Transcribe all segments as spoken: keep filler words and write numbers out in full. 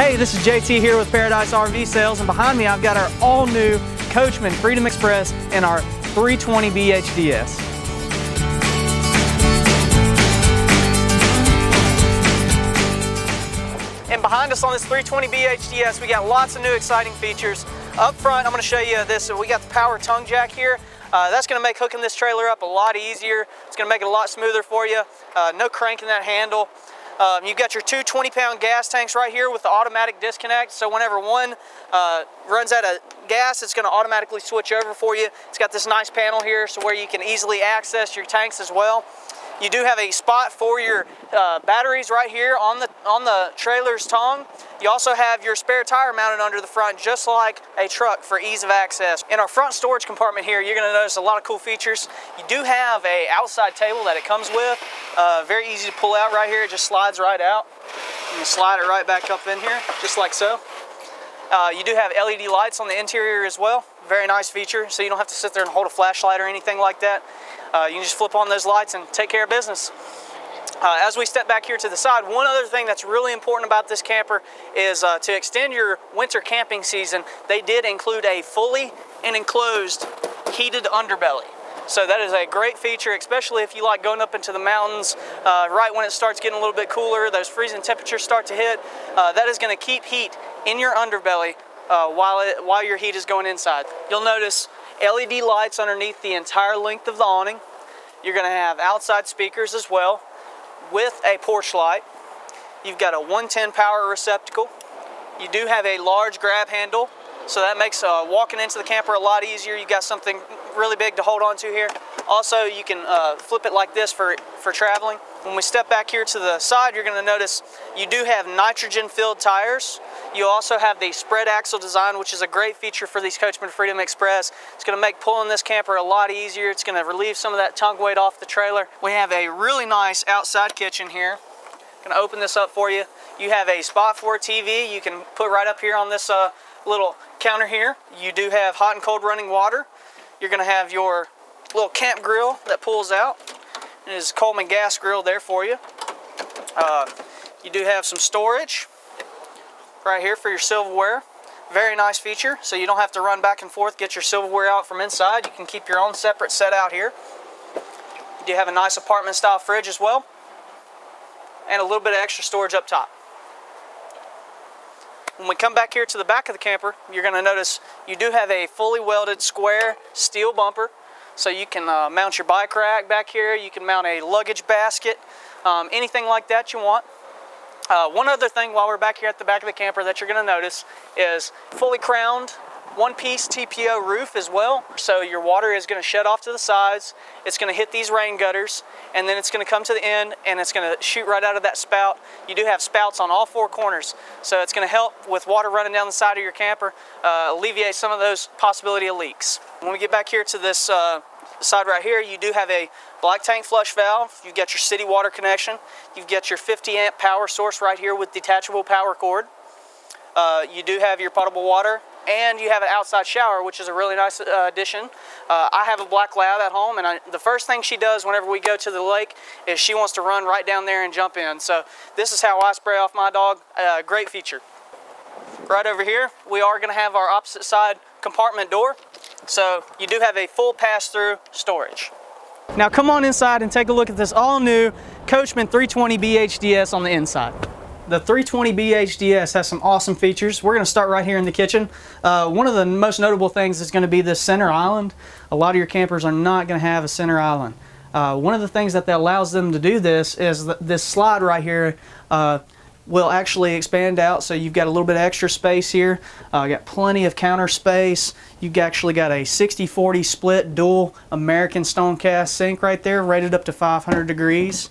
Hey, this is J T here with Paradise R V Sales, and behind me I've got our all-new Coachmen Freedom Express and our three twenty B H D S. And behind us on this three twenty B H D S, we got lots of new exciting features. Up front, I'm going to show you this. So we got the power tongue jack here. Uh, that's going to make hooking this trailer up a lot easier. It's going to make it a lot smoother for you. Uh, no cranking that handle. Um, you've got your two twenty pound gas tanks right here with the automatic disconnect. So whenever one uh, runs out of gas, it's going to automatically switch over for you. It's got this nice panel here so where you can easily access your tanks as well. You do have a spot for your uh, batteries right here on the, on the trailer's tongue. You also have your spare tire mounted under the front just like a truck for ease of access. In our front storage compartment here, you're gonna notice a lot of cool features. You do have a outside table that it comes with. Uh, very easy to pull out right here. It just slides right out. You can slide it right back up in here, just like so. Uh, you do have L E D lights on the interior as well. Very nice feature, so you don't have to sit there and hold a flashlight or anything like that. Uh, you can just flip on those lights and take care of business. Uh, as we step back here to the side, one other thing that's really important about this camper is uh, to extend your winter camping season, they did include a fully and enclosed heated underbelly. So that is a great feature, especially if you like going up into the mountains uh, right when it starts getting a little bit cooler, those freezing temperatures start to hit. Uh, that is going to keep heat in your underbelly uh, while, it, while your heat is going inside. You'll notice L E D lights underneath the entire length of the awning. You're going to have outside speakers as well with a porch light. You've got a one ten power receptacle. You do have a large grab handle, so that makes uh, walking into the camper a lot easier. You've got something really big to hold on to here. Also, you can uh, flip it like this for, for traveling. When we step back here to the side, you're going to notice you do have nitrogen-filled tires. You also have the spread axle design, which is a great feature for these Coachmen Freedom Express. It's going to make pulling this camper a lot easier. It's going to relieve some of that tongue weight off the trailer. We have a really nice outside kitchen here. I'm going to open this up for you. You have a spot for a T V you can put right up here on this uh, little counter here. You do have hot and cold running water. You're going to have your little camp grill that pulls out. It is Coleman gas grill there for you. Uh, you do have some storage right here for your silverware. Very nice feature, so you don't have to run back and forth, get your silverware out from inside. You can keep your own separate set out here. You do have a nice apartment style fridge as well, and a little bit of extra storage up top. When we come back here to the back of the camper, you're going to notice you do have a fully welded square steel bumper. So you can uh, mount your bike rack back here. You can mount a luggage basket, um, anything like that you want. Uh, one other thing while we're back here at the back of the camper that you're going to notice is fully crowned one-piece T P O roof as well. So your water is going to shed off to the sides. It's going to hit these rain gutters, and then it's going to come to the end, and it's going to shoot right out of that spout. You do have spouts on all four corners, so it's going to help with water running down the side of your camper, uh, alleviate some of those possibility of leaks. When we get back here to this uh, side right here, you do have a black tank flush valve. You've got your city water connection. You've got your fifty amp power source right here with detachable power cord. Uh, you do have your potable water, and you have an outside shower, which is a really nice uh, addition. Uh, I have a black lab at home, and I, the first thing she does whenever we go to the lake is she wants to run right down there and jump in. So this is how I spray off my dog. Uh, great feature. Right over here, we are going to have our opposite side compartment door. So you do have a full pass-through storage. Now come on inside and take a look at this all-new Coachmen three twenty B H D S on the inside. The three twenty B H D S has some awesome features. We're going to start right here in the kitchen. Uh, one of the most notable things is going to be this center island. A lot of your campers are not going to have a center island. Uh, one of the things that, that allows them to do this is th this slide right here uh, will actually expand out, so you've got a little bit of extra space here. Uh, you got plenty of counter space. You've actually got a sixty forty split dual American StoneCast sink right there, rated up to five hundred degrees.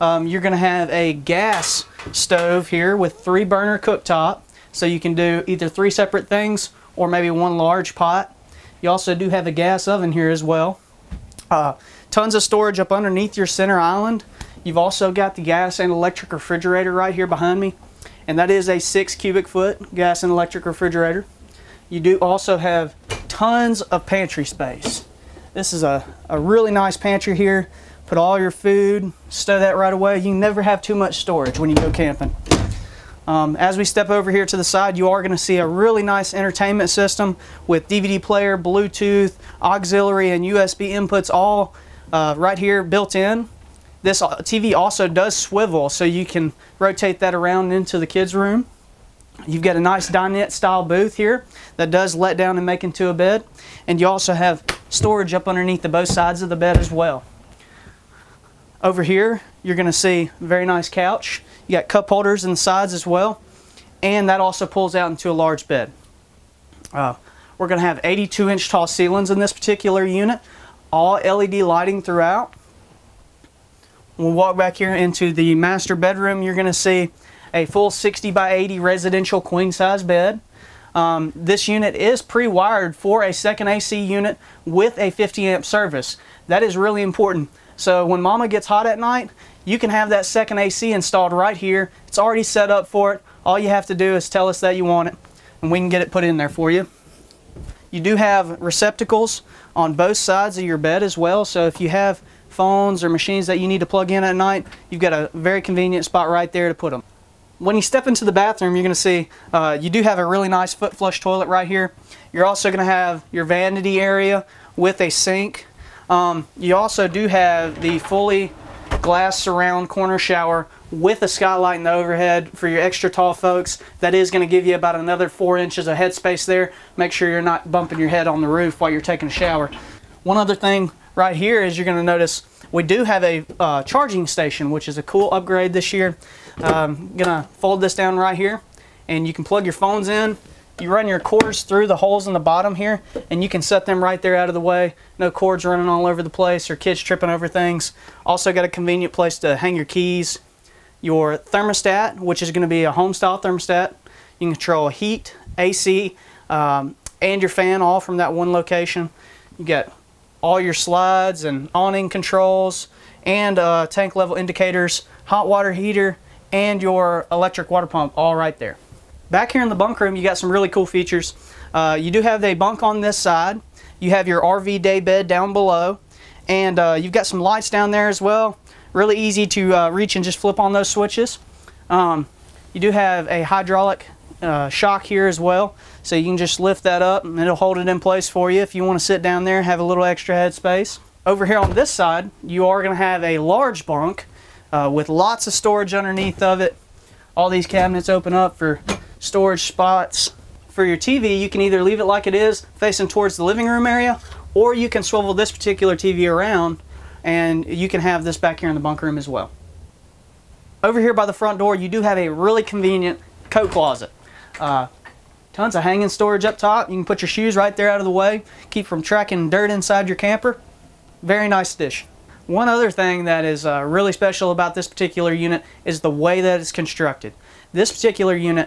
Um, you're going to have a gas stove here with three burner cooktop, so you can do either three separate things or maybe one large pot. You also do have a gas oven here as well. Uh, tons of storage up underneath your center island. You've also got the gas and electric refrigerator right here behind me, and that is a six cubic foot gas and electric refrigerator. You do also have tons of pantry space. This is a, a really nice pantry here. Put all your food, stow that right away. You never have too much storage when you go camping. Um, as we step over here to the side, you are going to see a really nice entertainment system with D V D player, Bluetooth, auxiliary, and U S B inputs all uh, right here built in. This T V also does swivel, so you can rotate that around into the kids' room. You've got a nice dinette style booth here that does let down and make into a bed. And you also have storage up underneath the both sides of the bed as well. Over here, you're going to see a very nice couch. You got cup holders in the sides as well. And that also pulls out into a large bed. Uh, we're going to have eighty-two inch tall ceilings in this particular unit. All L E D lighting throughout. We'll walk back here into the master bedroom. You're going to see a full sixty by eighty residential queen size bed. Um, this unit is pre-wired for a second A C unit with a fifty amp service. That is really important. So when mama gets hot at night, you can have that second A C installed right here. It's already set up for it. All you have to do is tell us that you want it, and we can get it put in there for you. You do have receptacles on both sides of your bed as well. So if you have phones or machines that you need to plug in at night, you've got a very convenient spot right there to put them. When you step into the bathroom, you're going to see uh, you do have a really nice foot flush toilet right here. You're also going to have your vanity area with a sink. Um, you also do have the fully glass surround corner shower with a skylight in the overhead for your extra tall folks. That is going to give you about another four inches of headspace there. Make sure you're not bumping your head on the roof while you're taking a shower. One other thing right here is you're going to notice we do have a uh, charging station, which is a cool upgrade this year. I'm gonna fold this down right here, and you can plug your phones in. You run your cords through the holes in the bottom here, and you can set them right there out of the way. No cords running all over the place or kids tripping over things. Also got a convenient place to hang your keys. Your thermostat, which is going to be a home style thermostat. You can control heat, A C, um, and your fan all from that one location. You got all your slides and awning controls and uh, tank level indicators, hot water heater, and your electric water pump all right there. Back here in the bunk room, you got some really cool features. Uh, you do have a bunk on this side. You have your R V day bed down below, and uh, you've got some lights down there as well. Really easy to uh, reach and just flip on those switches. Um, you do have a hydraulic uh, shock here as well, so you can just lift that up and it'll hold it in place for you if you want to sit down there and have a little extra head space. Over here on this side, you are going to have a large bunk Uh, with lots of storage underneath of it. All these cabinets open up for storage spots. For your T V, you can either leave it like it is, facing towards the living room area, or you can swivel this particular T V around and you can have this back here in the bunk room as well. Over here by the front door, you do have a really convenient coat closet. Uh, tons of hanging storage up top. You can put your shoes right there out of the way, keep from tracking dirt inside your camper. Very nice addition. One other thing that is uh, really special about this particular unit is the way that it's constructed. This particular unit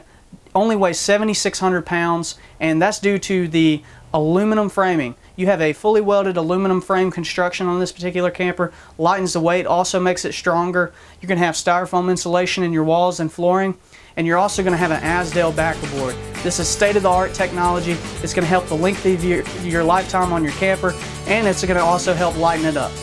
only weighs seventy-six hundred pounds, and that's due to the aluminum framing. You have a fully welded aluminum frame construction on this particular camper. Lightens the weight, also makes it stronger. You're going to have styrofoam insulation in your walls and flooring, and you're also going to have an Asdell backer board. This is state-of-the-art technology. It's going to help the length of your, your lifetime on your camper, and it's going to also help lighten it up.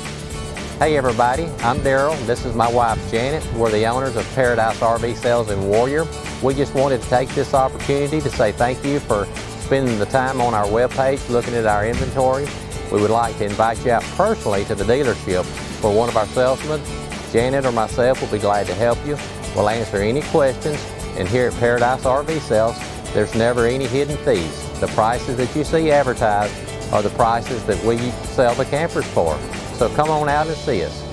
Hey everybody, I'm Daryl. This is my wife Janet. We're the owners of Paradise R V Sales in Warrior. We just wanted to take this opportunity to say thank you for spending the time on our webpage looking at our inventory. We would like to invite you out personally to the dealership for one of our salesmen. Janet or myself will be glad to help you. We'll answer any questions, and here at Paradise R V Sales, there's never any hidden fees. The prices that you see advertised are the prices that we sell the campers for. So come on out and see us.